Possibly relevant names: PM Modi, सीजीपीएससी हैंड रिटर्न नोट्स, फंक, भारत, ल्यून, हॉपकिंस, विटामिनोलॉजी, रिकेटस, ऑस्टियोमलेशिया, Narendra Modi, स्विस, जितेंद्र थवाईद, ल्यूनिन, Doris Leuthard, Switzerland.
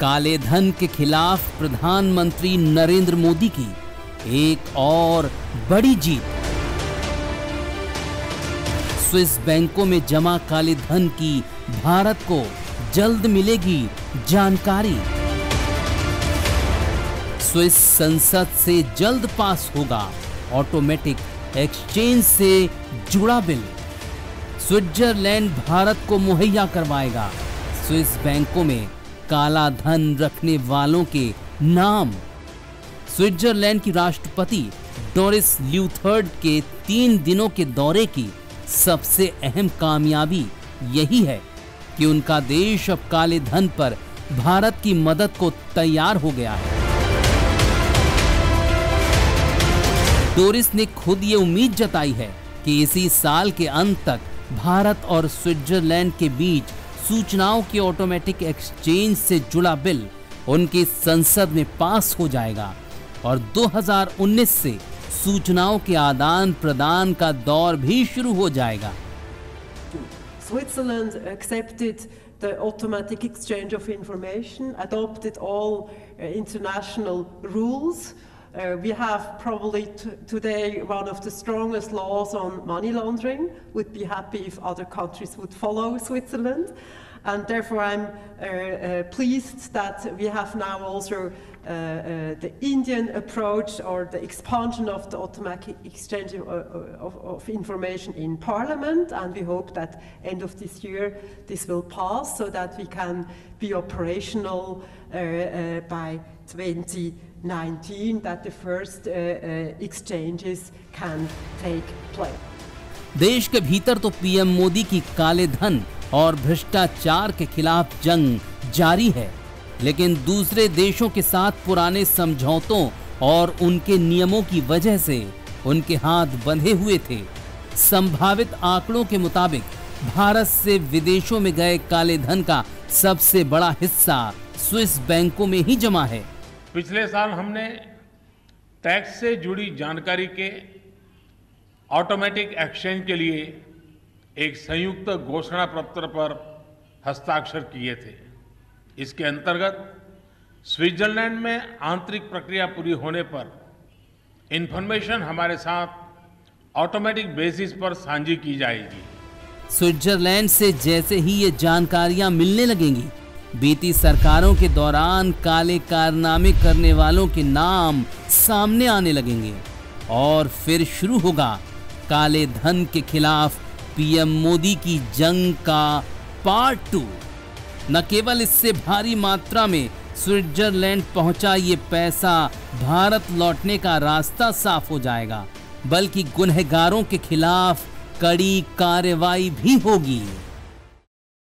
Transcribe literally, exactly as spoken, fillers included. काले धन के खिलाफ प्रधानमंत्री नरेंद्र मोदी की एक और बड़ी जीत। स्विस बैंकों में जमा काले धन की भारत को जल्द मिलेगी जानकारी। स्विस संसद से जल्द पास होगा ऑटोमेटिक एक्सचेंज से जुड़ा बिल। स्विट्जरलैंड भारत को मुहैया करवाएगा स्विस बैंकों में काला धन रखने वालों के नाम। स्विट्जरलैंड की राष्ट्रपति डोरिस ल्यूथर्ड के तीन दिनों के दौरे की सबसे अहम कामयाबी यही है कि उनका देश अब काले धन पर भारत की मदद को तैयार हो गया है। डोरिस ने खुद ये उम्मीद जताई है कि इसी साल के अंत तक भारत और स्विट्जरलैंड के बीच सूचनाओं के ऑटोमेटिक एक्सचेंज से जुड़ा बिल उनकी संसद में पास हो जाएगा और दो हज़ार उन्नीस से सूचनाओं के आदान प्रदान का दौर भी शुरू हो जाएगा। Switzerland accepted the automatic exchange of information, adopted all uh, international rules. Uh, we have probably t today one of the strongest laws on money laundering. Would be happy if other countries would follow Switzerland. And therefore I'm uh, uh, pleased that we have now also uh, uh, the Indian approach or the expansion of the automatic exchange of, of, of information in Parliament, and we hope that end of this year this will pass so that we can be operational uh, uh, by twenty nineteen, that the first uh, uh, exchanges can take place. देश के भीतर तो PM Modi की काले धन और भ्रष्टाचार के खिलाफ जंग जारी है, लेकिन दूसरे देशों के साथ पुराने समझौतों और उनके नियमों की वजह से उनके हाथ बंधे हुए थे। संभावित आंकड़ों के मुताबिक भारत से विदेशों में गए काले धन का सबसे बड़ा हिस्सा स्विस बैंकों में ही जमा है। पिछले साल हमने टैक्स से जुड़ी जानकारी के ऑटोमेटिक एक्सचेंज के लिए एक संयुक्त घोषणा पत्र पर हस्ताक्षर किए थे। इसके अंतर्गत स्विट्जरलैंड में आंतरिक प्रक्रिया पूरी होने पर इंफॉर्मेशन हमारे साथ ऑटोमेटिक बेसिस पर साझी की जाएगी। स्विट्जरलैंड से जैसे ही ये जानकारियां मिलने लगेंगी, बीती सरकारों के दौरान काले कारनामे करने वालों के नाम सामने आने लगेंगे और फिर शुरू होगा काले धन के खिलाफ पीएम मोदी की जंग का पार्ट टू। न केवल इससे भारी मात्रा में स्विट्जरलैंड पहुंचा ये पैसा भारत लौटने का रास्ता साफ हो जाएगा, बल्कि गुनहगारों के खिलाफ कड़ी कार्रवाई भी होगी।